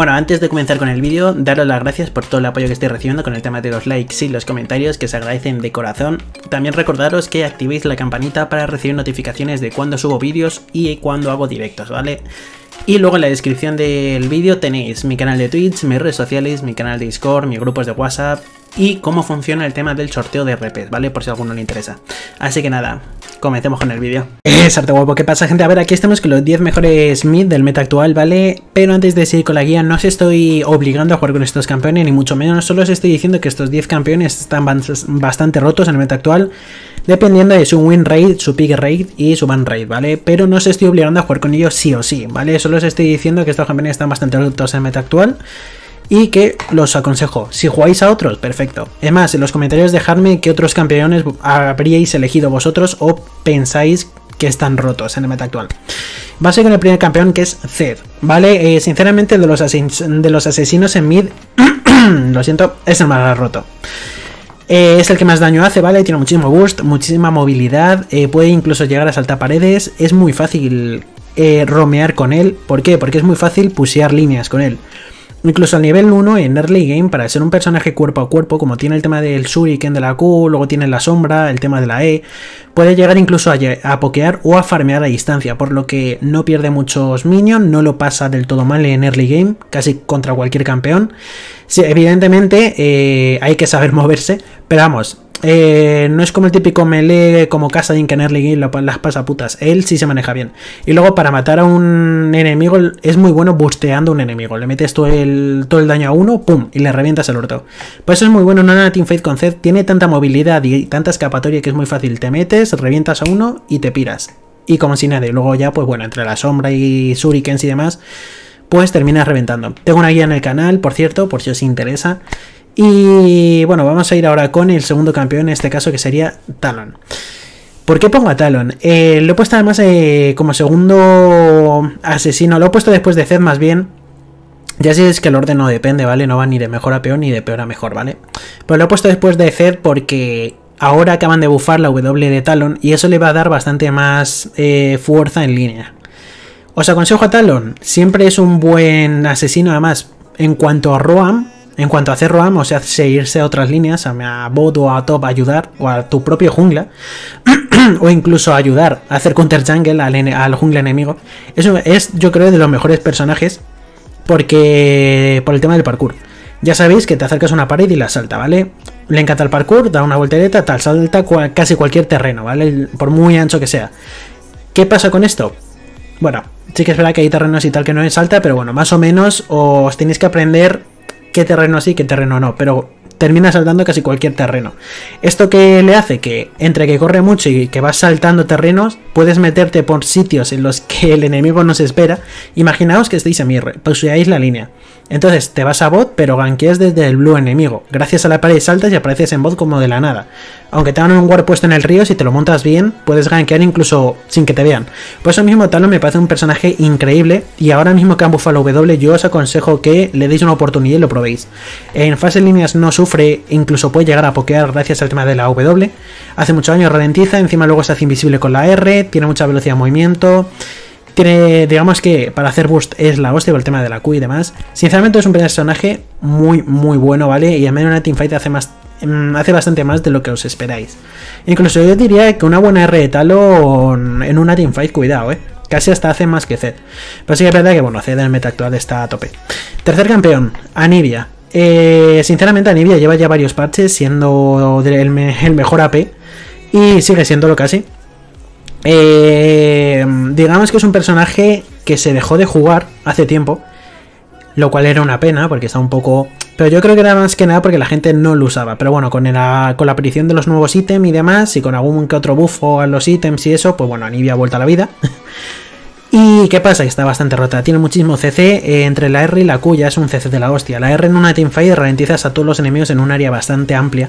Bueno, antes de comenzar con el vídeo, daros las gracias por todo el apoyo que estáis recibiendo con el tema de los likes y los comentarios, que se agradecen de corazón. También recordaros que activéis la campanita para recibir notificaciones de cuando subo vídeos y cuando hago directos, ¿vale? Y luego en la descripción del vídeo tenéis mi canal de Twitch, mis redes sociales, mi canal de Discord, mis grupos de WhatsApp y cómo funciona el tema del sorteo de RPs, ¿vale? Por si a alguno le interesa. Así que nada, comencemos con el vídeo. Sarto guapo, ¿qué pasa, gente? A ver, aquí estamos con los 10 mejores mid del meta actual, ¿vale? Pero antes de seguir con la guía, no os estoy obligando a jugar con estos campeones, ni mucho menos. Solo os estoy diciendo que estos 10 campeones están bastante rotos en el meta actual, dependiendo de su win rate, su pick rate y su ban rate, ¿vale? Pero no os estoy obligando a jugar con ellos sí o sí, ¿vale? Solo os estoy diciendo que estos campeones están bastante rotos en el meta actual y que los aconsejo. Si jugáis a otros, perfecto. Es más, en los comentarios dejadme qué otros campeones habríais elegido vosotros o pensáis que están rotos en el meta actual. Va a ser con el primer campeón, que es Zed, ¿vale? Sinceramente, de los asesinos en mid, lo siento, es el más roto. Es el que más daño hace, ¿vale? Tiene muchísimo boost, muchísima movilidad, puede incluso llegar a saltar paredes. Es muy fácil romear con él. ¿Por qué? Porque es muy fácil pushear líneas con él. Incluso al nivel 1 en early game, para ser un personaje cuerpo a cuerpo, como tiene el tema del shuriken de la Q, luego tiene la sombra, el tema de la E, puede llegar incluso a pokear o a farmear a distancia, por lo que no pierde muchos minions, no lo pasa del todo mal en early game, casi contra cualquier campeón. Sí, evidentemente hay que saber moverse, pero vamos, no es como el típico melee como Kassadin, que en early game las pasa putas. Él sí se maneja bien. Y luego para matar a un enemigo es muy bueno busteando a un enemigo. Le metes todo el daño a uno, pum, y le revientas el orto. Por eso es muy bueno en una teamfight con Zed. Tiene tanta movilidad y tanta escapatoria que es muy fácil. Te metes, revientas a uno y te piras. Y como si nada. Y luego ya, pues bueno, entre la sombra y shurikens y demás, pues terminas reventando. Tengo una guía en el canal, por cierto, por si os interesa. Y bueno, vamos a ir ahora con el segundo campeón, en este caso, que sería Talon. ¿Por qué pongo a Talon? Lo he puesto además como segundo asesino, lo he puesto después de Zed más bien. Ya sé que el orden no depende, ¿vale? No va ni de mejor a peor ni de peor a mejor, ¿vale? Pero lo he puesto después de Zed porque ahora acaban de buffar la W de Talon y eso le va a dar bastante más fuerza en línea. Os aconsejo a Talon, siempre es un buen asesino además en cuanto a Roam. En cuanto a hacer roam, o sea, irse a otras líneas, a bot o a top, a ayudar, o a tu propio jungla, o incluso ayudar a hacer counter jungle al jungla enemigo. Eso es, yo creo, de los mejores personajes, porque por el tema del parkour. Ya sabéis que te acercas a una pared y la salta, ¿vale? Le encanta el parkour, da una voltereta, tal, salta casi cualquier terreno, ¿vale? Por muy ancho que sea. ¿Qué pasa con esto? Bueno, sí que es verdad que hay terrenos y tal que no es salta, pero bueno, más o menos os tenéis que aprender qué terreno sí, qué terreno no, pero termina saltando casi cualquier terreno. Esto que le hace que, entre que corre mucho y que vas saltando terrenos, puedes meterte por sitios en los que el enemigo no se espera. Imaginaos que estáis en mierda, pauseáis la línea. Entonces te vas a bot, pero gankeas desde el blue enemigo. Gracias a la pared saltas y apareces en bot como de la nada. Aunque te hagan un ward puesto en el río, si te lo montas bien, puedes gankear incluso sin que te vean. Por eso mismo Talon me parece un personaje increíble. Y ahora mismo que han buffado la W, yo os aconsejo que le deis una oportunidad y lo probéis. En fase de líneas no sufre, incluso puede llegar a pokear gracias al tema de la W. Hace mucho daño, ralentiza, encima luego se hace invisible con la R, tiene mucha velocidad de movimiento, tiene, digamos que para hacer boost es la hostia, el tema de la Q y demás. Sinceramente es un personaje muy muy bueno, ¿vale? Y al menos una teamfight hace bastante más de lo que os esperáis. Incluso yo diría que una buena R de Talon en una teamfight, cuidado, casi hasta hace más que Zed. Pero sí que es verdad que bueno, Zed en el meta actual está a tope. Tercer campeón, Anivia. Sinceramente Anivia lleva ya varios parches siendo el mejor AP y sigue siéndolo casi. Digamos que es un personaje que se dejó de jugar hace tiempo, lo cual era una pena porque está un poco, pero yo creo que era más que nada porque la gente no lo usaba. Pero bueno, con la aparición de los nuevos ítems y demás, y con algún que otro buffo a los ítems y eso, pues bueno, Anivia ha vuelto a la vida. ¿Y qué pasa? Que está bastante rota, tiene muchísimo CC, entre la R y la Q ya es un CC de la hostia. La R en una teamfight ralentizas a todos los enemigos en un área bastante amplia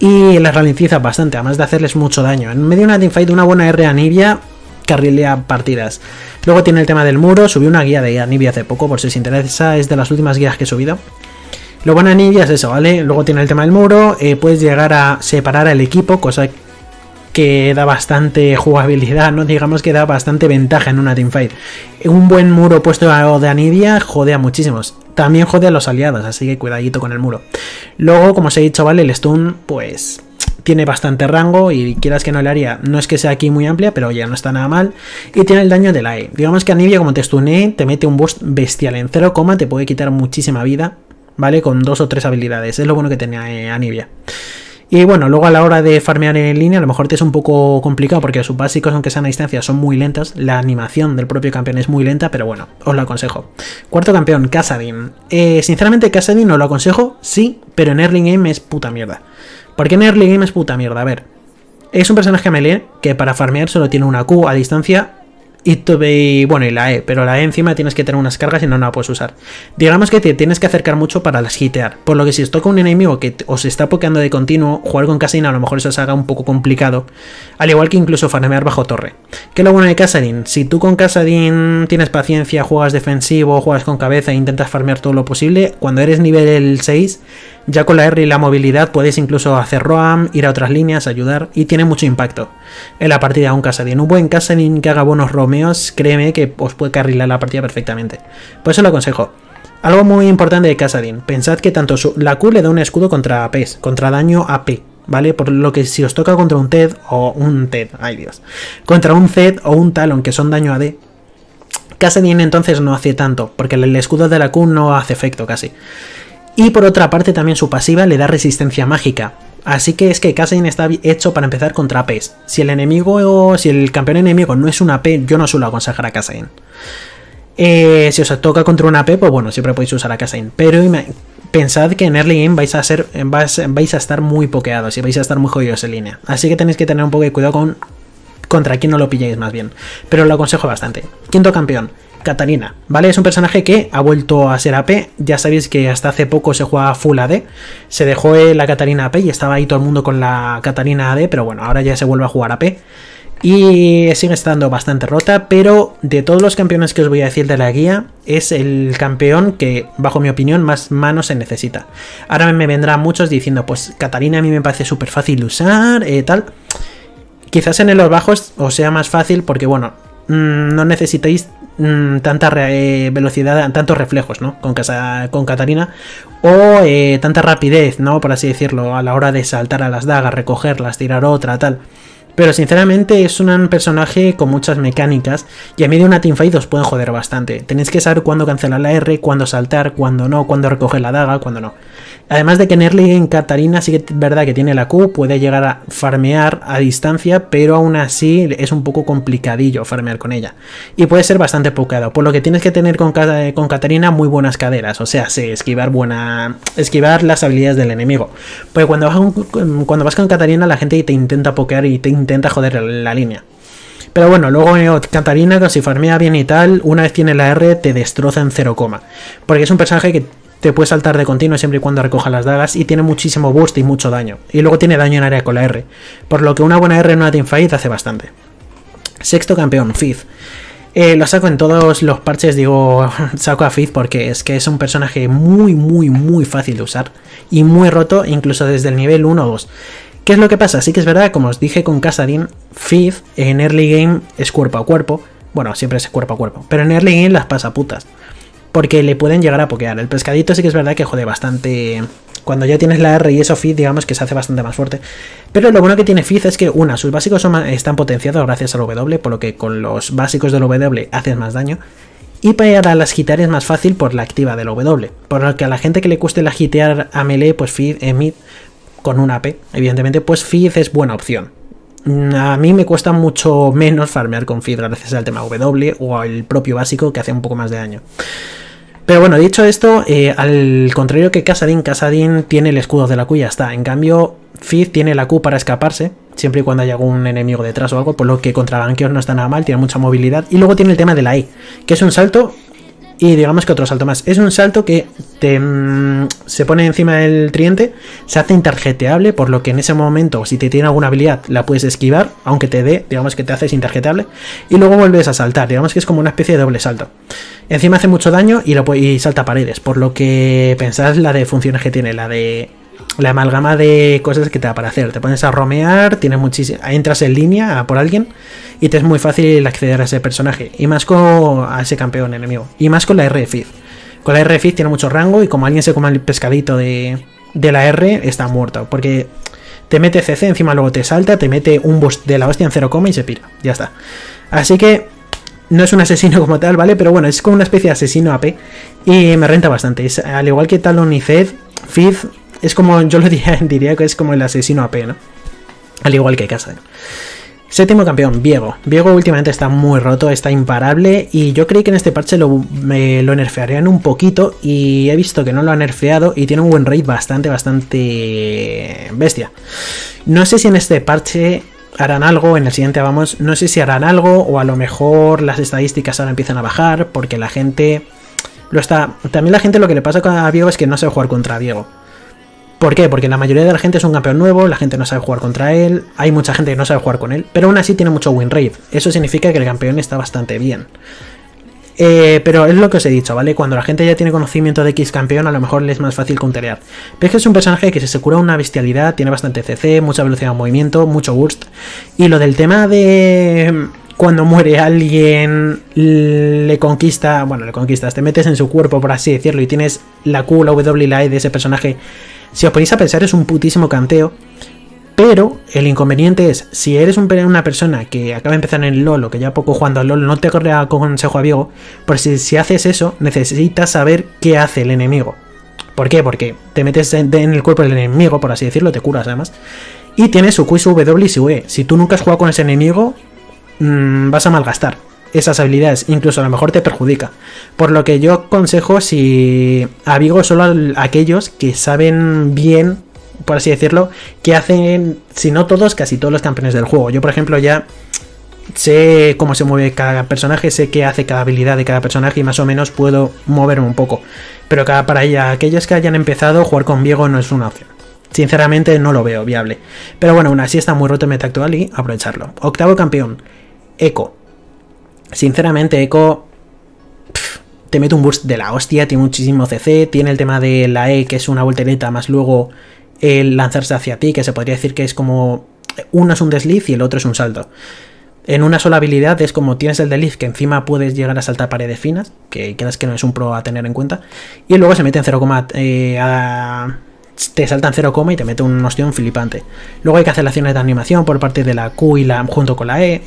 y las ralentizas bastante, además de hacerles mucho daño. En medio de una teamfight una buena R Anivia carrilea partidas. Luego tiene el tema del muro, subí una guía de Anivia hace poco por si os interesa, es de las últimas guías que he subido. Lo bueno de Anivia es eso, ¿vale? Luego tiene el tema del muro, puedes llegar a separar al equipo, cosa que da bastante jugabilidad, ¿no? Digamos que da bastante ventaja en una teamfight. Un buen muro puesto de Anivia jode a muchísimos. También jode a los aliados, así que cuidadito con el muro. Luego, como os he dicho, vale, el stun, pues tiene bastante rango y quieras que no, el área no es que sea aquí muy amplia, pero ya no está nada mal. Y tiene el daño de la E. Digamos que Anivia, como te stunee, te mete un boost bestial en 0, te puede quitar muchísima vida, ¿vale? Con 2 o 3 habilidades. Es lo bueno que tenía Anivia. Y bueno, luego a la hora de farmear en línea, a lo mejor te es un poco complicado porque sus básicos, aunque sean a distancia, son muy lentos. La animación del propio campeón es muy lenta, pero bueno, os lo aconsejo. Cuarto campeón, Kassadin. Sinceramente, Kassadin no lo aconsejo, sí, pero en early game es puta mierda. ¿Por qué en early game es puta mierda? A ver, es un personaje melee que para farmear solo tiene una Q a distancia y bueno, y la E, pero la E encima tienes que tener unas cargas y no la puedes usar. Digamos que te tienes que acercar mucho para las hitear, por lo que si os toca un enemigo que os está pokeando de continuo, jugar con Kassadin a lo mejor eso os haga un poco complicado, al igual que incluso farmear bajo torre. ¿Qué es lo bueno de Kassadin? Si tú con Kassadin tienes paciencia, juegas defensivo, juegas con cabeza e intentas farmear todo lo posible, cuando eres nivel 6, ya con la R y la movilidad puedes incluso hacer roam, ir a otras líneas, ayudar, y tiene mucho impacto en la partida un Kassadin. Un buen Kassadin que haga buenos romeos, créeme que os puede carrilar la partida perfectamente. Por eso lo aconsejo. Algo muy importante de Kassadin, pensad que tanto la Q le da un escudo contra APs, contra daño AP, ¿vale? Por lo que si os toca contra un Zed o un Zed, ay Dios, contra un Zed o un Talon que son daño AD, Kassadin entonces no hace tanto, porque el escudo de la Q no hace efecto casi. Y por otra parte también su pasiva le da resistencia mágica, así que es que Kassadin está hecho para empezar contra APs. Si el campeón enemigo no es un AP, yo no suelo aconsejar a Kassadin. Si os toca contra un AP, pues bueno, siempre podéis usar a Kassadin, pero pensad que en early game vais a estar muy pokeados y vais a estar muy jodidos en línea, así que tenéis que tener un poco de cuidado contra quién no lo pilláis más bien, pero lo aconsejo bastante. Quinto campeón, Katarina, ¿vale? Es un personaje que ha vuelto a ser AP, ya sabéis que hasta hace poco se jugaba full AD, se dejó la Katarina AP y estaba ahí todo el mundo con la Katarina AD, pero bueno, ahora ya se vuelve a jugar AP y sigue estando bastante rota, pero de todos los campeones que os voy a decir de la guía, es el campeón que, bajo mi opinión, más mano se necesita. Ahora me vendrán muchos diciendo, pues Katarina a mí me parece súper fácil de usar, tal. Quizás en los bajos os sea más fácil porque, bueno, no necesitáis tanta velocidad, tantos reflejos, ¿no? Con Katarina, o tanta rapidez, ¿no? Por así decirlo, a la hora de saltar a las dagas, recogerlas, tirar otra, tal. Pero sinceramente es un personaje con muchas mecánicas y a medio de una teamfight os pueden joder bastante. Tenéis que saber cuándo cancelar la R, cuándo saltar, cuándo no, cuándo recoger la daga, cuándo no. Además de que en early en Katarina sí que es verdad que tiene la Q, puede llegar a farmear a distancia, pero aún así es un poco complicadillo farmear con ella. Y puede ser bastante pokeado, por lo que tienes que tener con Katarina muy buenas caderas, o sea, sí, esquivar las habilidades del enemigo. Porque cuando vas con Katarina la gente te intenta pokear y te intenta joder la línea. Pero bueno, luego Katarina, que si farmea bien y tal, una vez tiene la R te destroza en 0, porque es un personaje que te puede saltar de continuo siempre y cuando recoja las dagas y tiene muchísimo boost y mucho daño. Y luego tiene daño en área con la R, por lo que una buena R en una teamfight hace bastante. Sexto campeón, Fizz. Lo saco en todos los parches, digo, saco a Fizz porque es que es un personaje muy, muy, muy fácil de usar y muy roto, incluso desde el nivel 1 o 2. ¿Qué es lo que pasa? Sí que es verdad, como os dije con Kassadin, Fizz en early game es cuerpo a cuerpo. Bueno, siempre es cuerpo a cuerpo, pero en early game las pasa putas, porque le pueden llegar a pokear. El pescadito sí que es verdad que jode bastante. Cuando ya tienes la R y eso, Fizz, digamos que se hace bastante más fuerte. Pero lo bueno que tiene Fizz es que, una, sus básicos están potenciados gracias al W, por lo que con los básicos del W haces más daño. Y para las hitear es más fácil por la activa del W, por lo que a la gente que le cueste la hitear a melee, pues Fizz, mid, con un AP, evidentemente, pues Fizz es buena opción. A mí me cuesta mucho menos farmear con Fizz gracias al tema W o al propio básico que hace un poco más de daño. Pero bueno, dicho esto, al contrario que Kassadin tiene el escudo de la Q y ya está. En cambio, Fizz tiene la Q para escaparse, siempre y cuando haya algún enemigo detrás o algo, por lo que contra gankeos no está nada mal, tiene mucha movilidad. Y luego tiene el tema de la E, que es un salto. Y digamos que otro salto más. Es un salto que se pone encima del tridente, se hace intarjeteable, por lo que en ese momento, si te tiene alguna habilidad, la puedes esquivar, aunque te dé, digamos que te haces intarjeteable, y luego vuelves a saltar, digamos que es como una especie de doble salto. Encima hace mucho daño y salta paredes, por lo que pensad la de funciones que tiene, la de la amalgama de cosas que te da para hacer. Te pones a romear, tienes entras en línea a por alguien y te es muy fácil acceder a ese personaje, y más con a ese campeón enemigo, y más con la R de Fizz. Con la R de Fizz tiene mucho rango, y como alguien se coma el pescadito de la R, está muerto, porque te mete CC, encima luego te salta, te mete un boost de la hostia en 0,, y se pira, ya está. Así que no es un asesino como tal, ¿vale? Pero bueno, es como una especie de asesino AP y me renta bastante. Es, al igual que Talon y Zed, Fizz es como, yo lo diría que es como el asesino AP, ¿no? Al igual que Kassadin. Séptimo campeón, Viego. Viego últimamente está muy roto, está imparable, y yo creí que en este parche lo nerfearían un poquito, y he visto que no lo han nerfeado y tiene un buen raid bastante bestia. No sé si en este parche harán algo, en el siguiente vamos, no sé si harán algo, o a lo mejor las estadísticas ahora empiezan a bajar porque la gente lo está... También la gente, lo que le pasa a Viego es que no sabe jugar contra Viego. ¿Por qué? Porque la mayoría de la gente es un campeón nuevo, la gente no sabe jugar contra él, hay mucha gente que no sabe jugar con él, pero aún así tiene mucho win rate. Eso significa que el campeón está bastante bien. Pero es lo que os he dicho, ¿vale? Cuando la gente ya tiene conocimiento de X campeón, a lo mejor le es más fácil counterear. Pero es que es un personaje que se cura una bestialidad, tiene bastante CC, mucha velocidad de movimiento, mucho burst. Y lo del tema de... cuando muere alguien, le conquista... Bueno, le conquistas, te metes en su cuerpo, por así decirlo, y tienes la Q, la W y la E de ese personaje... Si os ponéis a pensar, es un putísimo canteo, pero el inconveniente es, si eres una persona que acaba de empezar en el LoL o que ya poco jugando al LoL, no te aconsejo a Viego, por si haces eso, necesitas saber qué hace el enemigo. ¿Por qué? Porque te metes en el cuerpo del enemigo, por así decirlo, te curas además, y tienes su Q, su W y su E. Si tú nunca has jugado con ese enemigo, vas a malgastar esas habilidades, incluso a lo mejor te perjudica. Por lo que yo aconsejo, si a Viego, solo a aquellos que saben bien, por así decirlo, que hacen, si no todos, casi todos los campeones del juego. Yo, por ejemplo, ya sé cómo se mueve cada personaje, sé qué hace cada habilidad de cada personaje y más o menos puedo moverme un poco. Pero para aquellos que hayan empezado, jugar con Viego no es una opción. Sinceramente no lo veo viable. Pero bueno, aún así está muy roto el meta actual y aprovecharlo. Octavo campeón, Ekko. Sinceramente, Ekko te mete un burst de la hostia, tiene muchísimo CC, tiene el tema de la E, que es una voltereta, más luego el lanzarse hacia ti, que se podría decir que es como... Uno es un desliz y el otro es un salto. En una sola habilidad es como tienes el desliz, que encima puedes llegar a saltar paredes finas, que creas que no es un pro a tener en cuenta, y luego se mete en 0,... te saltan 0,, y te mete un ostión flipante. Luego hay que hacer acciones de animación por parte de la Q y la junto con la E.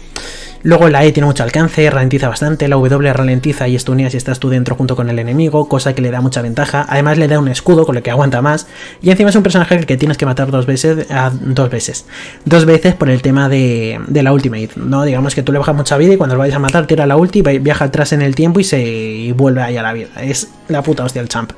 Luego la E tiene mucho alcance, ralentiza bastante, la W ralentiza y estunea si estás tú dentro junto con el enemigo, cosa que le da mucha ventaja. Además le da un escudo con lo que aguanta más, y encima es un personaje que tienes que matar dos veces por el tema de la ultimate, ¿no? Digamos que tú le bajas mucha vida y cuando lo vayas a matar tira la ulti, viaja atrás en el tiempo y vuelve ahí a la vida. Es la puta hostia el champ.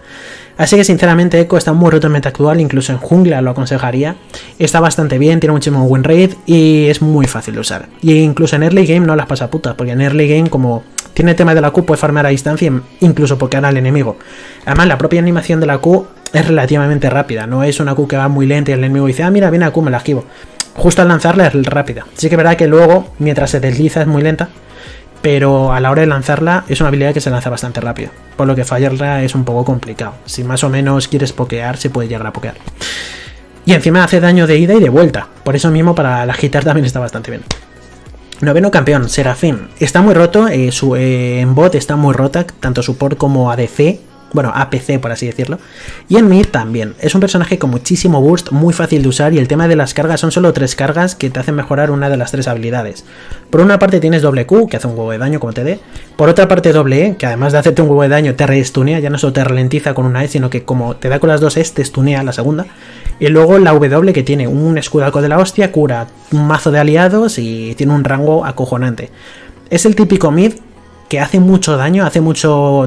Así que sinceramente Ekko está muy roto en meta actual, incluso en jungla lo aconsejaría. Está bastante bien, tiene muchísimo win rate y es muy fácil de usar. Y incluso en early game no las pasa putas, porque en early game, como tiene el tema de la Q, puede farmear a distancia e incluso pokear al enemigo. Además la propia animación de la Q es relativamente rápida, no es una Q que va muy lenta y el enemigo dice, ah mira, viene a Q, me la esquivo. Justo al lanzarla es rápida. Sí que es verdad que luego, mientras se desliza es muy lenta, pero a la hora de lanzarla es una habilidad que se lanza bastante rápido, por lo que fallarla es un poco complicado. Si más o menos quieres pokear, se puede llegar a pokear. Y encima hace daño de ida y de vuelta, por eso mismo para la agitar también está bastante bien. Noveno campeón, Seraphine. Está muy roto, en bot está muy rota, tanto support como ADC, bueno, APC por así decirlo. Y en mid también. Es un personaje con muchísimo burst, muy fácil de usar, y el tema de las cargas son solo 3 cargas que te hacen mejorar una de las 3 habilidades. Por una parte tienes doble Q, que hace un huevo de daño como te dé. Por otra parte doble E, que además de hacerte un huevo de daño te restunea, ya no solo te ralentiza con una E, sino que como te da con las 2 E, te stunea la segunda. Y luego la W, que tiene un escudaco de la hostia, cura un mazo de aliados y tiene un rango acojonante. Es el típico mid que hace mucho daño,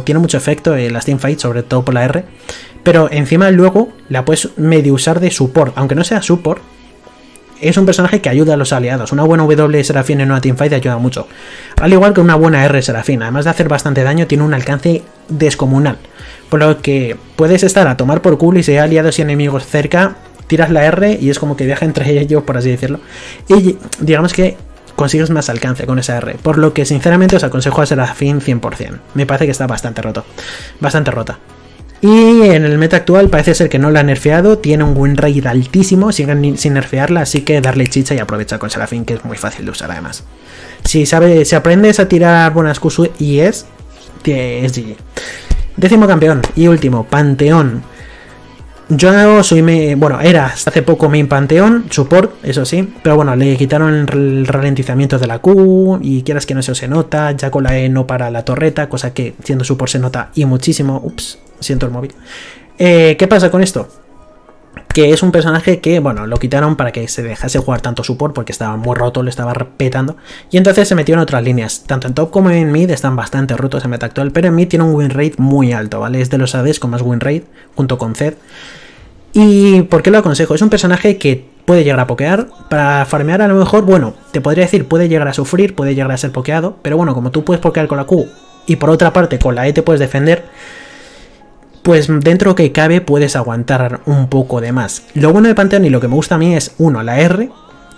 tiene mucho efecto en las teamfights, sobre todo por la R, pero encima luego la puedes medio usar de support, aunque no sea support. Es un personaje que ayuda a los aliados. Una buena W Seraphine en una teamfight ayuda mucho, al igual que una buena R Seraphine. Además de hacer bastante daño, tiene un alcance descomunal, por lo que puedes estar a tomar por culo y si hay aliados y enemigos cerca, tiras la R y es como que viaja entre ellos, por así decirlo, y digamos que consigues más alcance con esa R, por lo que sinceramente os aconsejo a Seraphine 100%. Me parece que está bastante rota. Y en el meta actual parece ser que no la ha nerfeado, tiene un win rate altísimo, siguen sin nerfearla, así que darle chicha y aprovechar con Seraphine, que es muy fácil de usar además. Si aprendes a tirar buenas Q y es GG. Décimo campeón y último, Panteón. Yo soy, bueno, era hace poco main Panteón, support, eso sí, pero bueno, le quitaron el ralentizamiento de la Q y quieras que no, eso se nota, ya con la E no para la torreta, cosa que siendo support se nota y muchísimo. Ups, siento el móvil. ¿Qué pasa con esto? Que es un personaje que, bueno, lo quitaron para que se dejase jugar tanto support porque estaba muy roto, lo estaba petando, y entonces se metió en otras líneas. Tanto en top como en mid están bastante rotos en meta actual, pero en mid tiene un win rate muy alto, ¿vale? Es de los ADs con más win rate, junto con Zed. ¿Y por qué lo aconsejo? Es un personaje que puede llegar a pokear, para farmear a lo mejor, bueno, te podría decir, puede llegar a sufrir, puede llegar a ser pokeado, pero bueno, como tú puedes pokear con la Q y por otra parte con la E te puedes defender, pues dentro que cabe puedes aguantar un poco de más. Lo bueno de Pantheon y lo que me gusta a mí es, uno, la R,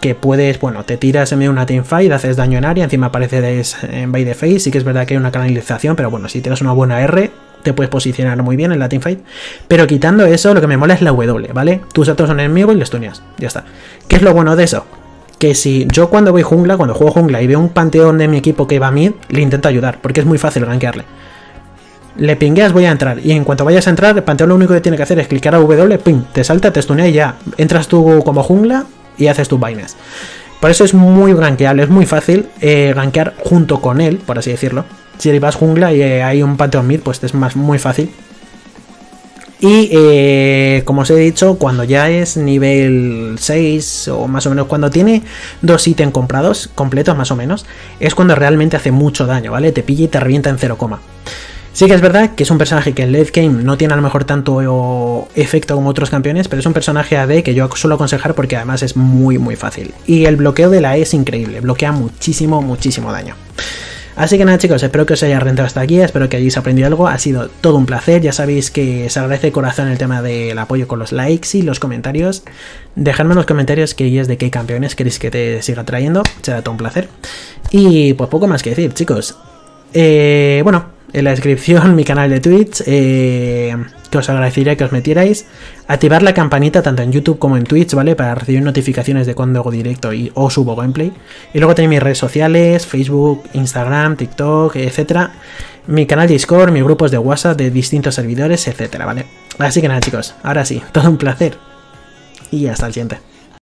que puedes, bueno, te tiras en medio de una teamfight, haces daño en área, encima apareces en by the face, sí que es verdad que hay una canalización, pero bueno, si tienes una buena R, te puedes posicionar muy bien en la teamfight. Pero quitando eso, lo que me mola es la W, ¿vale? Tus datos son enemigos y los tuneas, ya está. ¿Qué es lo bueno de eso? Que si yo cuando voy jungla, cuando juego jungla y veo un Panteón de mi equipo que va mid, le intento ayudar, porque es muy fácil gankearle. Le pingueas, voy a entrar, y en cuanto vayas a entrar, el Panteón lo único que tiene que hacer es clicar a W, ping, te salta, te stunea y ya, entras tú como jungla y haces tus vainas. Por eso es muy gankeable, es muy fácil gankear junto con él, por así decirlo. Si vas jungla y hay un Panteón mid, pues es más muy fácil. Y como os he dicho, cuando ya es nivel 6 o más o menos, cuando tiene dos ítems comprados, completos más o menos, es cuando realmente hace mucho daño, ¿vale? Te pilla y te revienta en 0, sí que es verdad que es un personaje que en late game no tiene a lo mejor tanto efecto como otros campeones, pero es un personaje AD que yo suelo aconsejar porque además es muy muy fácil. Y el bloqueo de la E es increíble, bloquea muchísimo muchísimo daño. Así que nada chicos, espero que os haya rentado hasta aquí, espero que hayáis aprendido algo, ha sido todo un placer, ya sabéis que se agradece de corazón el tema del apoyo con los likes y los comentarios. Dejadme en los comentarios qué guías de qué campeones queréis que te siga trayendo, será todo un placer. Y pues poco más que decir chicos, bueno... En la descripción mi canal de Twitch, que os agradecería que os metierais, activar la campanita tanto en YouTube como en Twitch, ¿vale? Para recibir notificaciones de cuando hago directo y o subo gameplay. Y luego tenéis mis redes sociales, Facebook, Instagram, TikTok, etcétera, mi canal Discord, mis grupos de WhatsApp de distintos servidores, etcétera, ¿vale? Así que nada chicos, ahora sí, todo un placer y hasta el siguiente.